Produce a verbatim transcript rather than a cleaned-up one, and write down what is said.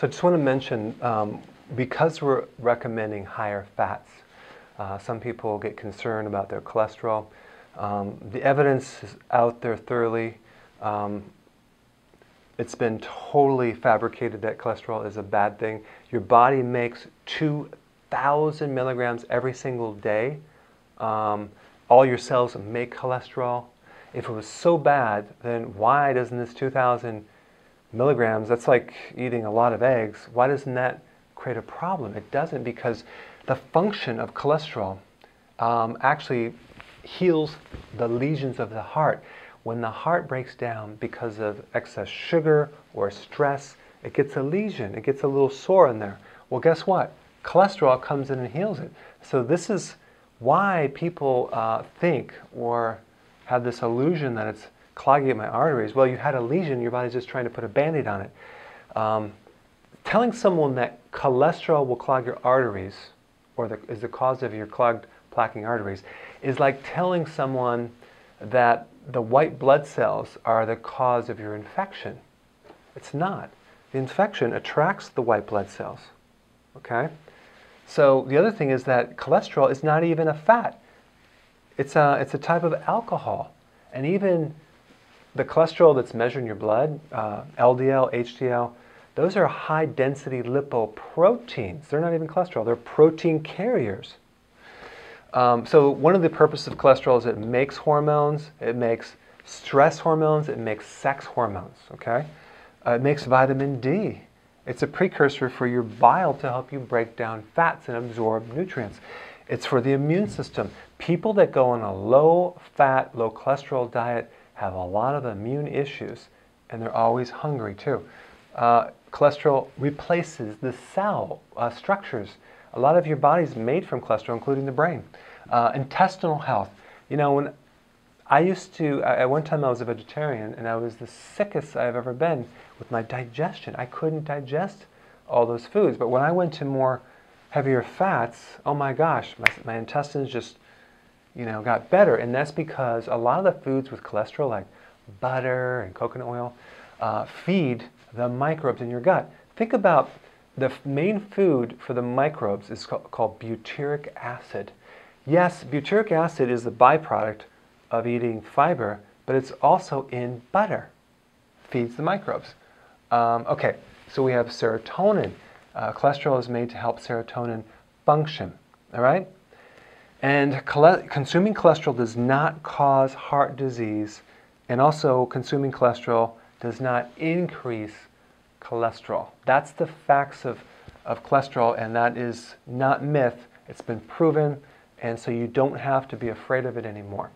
So I just want to mention, um, because we're recommending higher fats, uh, some people get concerned about their cholesterol. Um, the evidence is out there thoroughly. Um, it's been totally fabricated that cholesterol is a bad thing. Your body makes two thousand milligrams every single day. Um, all your cells make cholesterol. If it was so bad, then why doesn't this two thousand milligrams, that's like eating a lot of eggs, why doesn't that create a problem? It doesn't, because the function of cholesterol um, actually heals the lesions of the heart. When the heart breaks down because of excess sugar or stress, it gets a lesion, it gets a little sore in there. Well, guess what? Cholesterol comes in and heals it. So this is why people uh, think or have this illusion that it's clogging up my arteries. Well, you had a lesion, your body's just trying to put a Band-Aid on it. Um, telling someone that cholesterol will clog your arteries, or the, is the cause of your clogged plaquing arteries, is like telling someone that the white blood cells are the cause of your infection. It's not. The infection attracts the white blood cells. Okay? So the other thing is that cholesterol is not even a fat. It's a, it's a type of alcohol. And even the cholesterol that's measured in your blood, uh, L D L, H D L, those are high-density lipoproteins. They're not even cholesterol. They're protein carriers. Um, so one of the purposes of cholesterol is it makes hormones, it makes stress hormones, it makes sex hormones, okay? Uh, it makes vitamin D. It's a precursor for your bile to help you break down fats and absorb nutrients. It's for the immune system. People that go on a low-fat, low-cholesterol diet have a lot of immune issues, and they're always hungry too. Uh, cholesterol replaces the cell uh, structures. A lot of your body's made from cholesterol, including the brain. Uh, intestinal health. You know, when I used to, at one time I was a vegetarian, and I was the sickest I've ever been with my digestion. I couldn't digest all those foods. But when I went to more heavier fats, oh my gosh, my, my intestines just, you know, got better. And that's because a lot of the foods with cholesterol, like butter and coconut oil, uh, feed the microbes in your gut. Think about the main food for the microbes is called butyric acid. Yes, butyric acid is the byproduct of eating fiber, but it's also in butter. Feeds the microbes. Um, okay, so we have serotonin. Uh, cholesterol is made to help serotonin function, all right? And consuming cholesterol does not cause heart disease, and also consuming cholesterol does not increase cholesterol. That's the facts of, of cholesterol, and that is not myth. It's been proven, and so you don't have to be afraid of it anymore.